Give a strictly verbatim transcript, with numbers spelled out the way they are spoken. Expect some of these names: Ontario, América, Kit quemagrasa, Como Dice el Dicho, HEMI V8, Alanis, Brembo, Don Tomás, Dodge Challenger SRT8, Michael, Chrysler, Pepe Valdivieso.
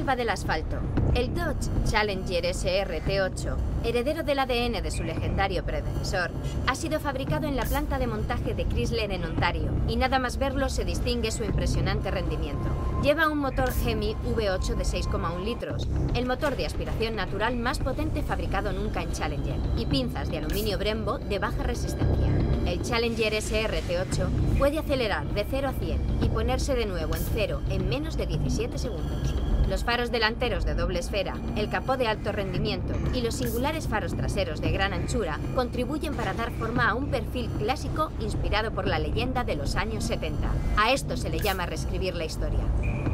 selva del asfalto. El Dodge Challenger S R T ocho, heredero del A D N de su legendario predecesor, ha sido fabricado en la planta de montaje de Chrysler en Ontario, y nada más verlo se distingue su impresionante rendimiento. Lleva un motor Hemi V ocho de seis coma uno litros, el motor de aspiración natural más potente fabricado nunca en Challenger, y pinzas de aluminio Brembo de baja resistencia. El Challenger S R T ocho puede acelerar de cero a cien y ponerse de nuevo en cero en menos de diecisiete segundos. Los faros delanteros de doble esfera, el capó de alto rendimiento y los singulares faros traseros de gran anchura contribuyen para dar forma a un perfil clásico inspirado por la leyenda de los años setenta. A esto se le llama reescribir la historia.